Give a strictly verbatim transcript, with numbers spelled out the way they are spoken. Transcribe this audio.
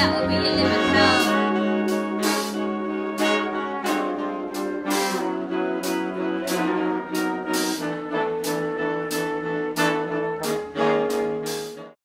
that would be eliminated.